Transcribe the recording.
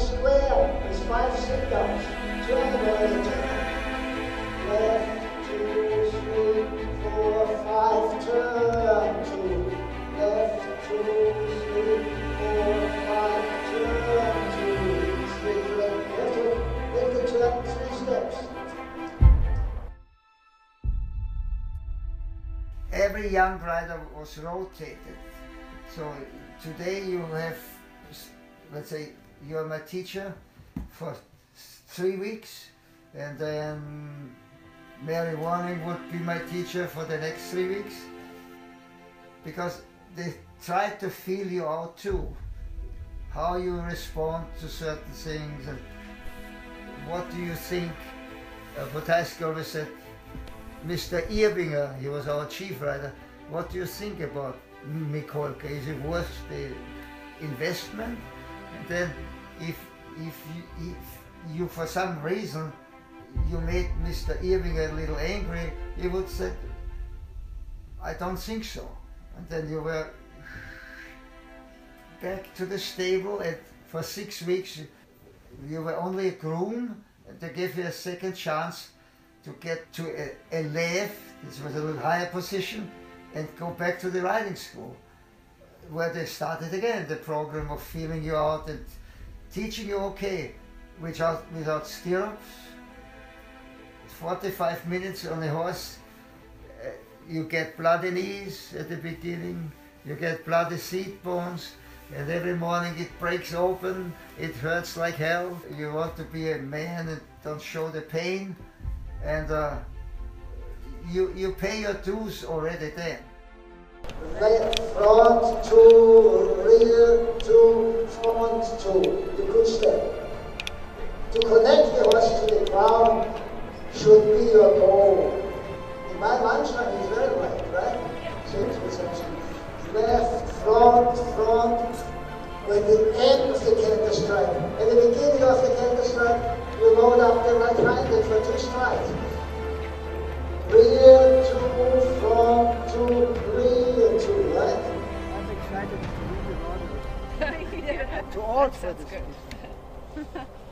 square is 5 sit-downs, triangle is a turn. Left, 2, 3, 4, 5, turn, 2. Left, 2, 3, 4, 5, turn, 2. Straight leg, left, make the turn, 3 steps. Every young rider was rotated. So today you have, let's say, you're my teacher for 3 weeks, and then Mary Warning would be my teacher for the next 3 weeks, because they try to feel you out too, how you respond to certain things, and what do you think. Potaski always said, Mr. Irbinger, he was our chief rider, what do you think about Mikolka? Is it worth the investment? And then if you for some reason you made Mr. Irbinger a little angry, he would say, I don't think so. And then you were back to the stable, and for 6 weeks you were only a groom, and they gave you a second chance to get to a left, this was a little higher position, and go back to the riding school, where they started again the program of feeling you out and teaching you okay, without stirrups. 45 minutes on a horse, you get bloody knees at the beginning, you get bloody seat bones, and every morning it breaks open, it hurts like hell. You want to be a man and don't show the pain, and you pay your dues already then. Left, front, 2, rear, 2, front, 2. The good step. To connect the horse to the ground should be your goal. In my mantra is very right, right? So it's essential. Left, front, front. When the end of the canter strike, at the beginning of the canter strike, you load up the right-handed for 2 strides. Rear, 2, front, 2, rear, 2, right? I'm excited to read your audio. To all satisfaction.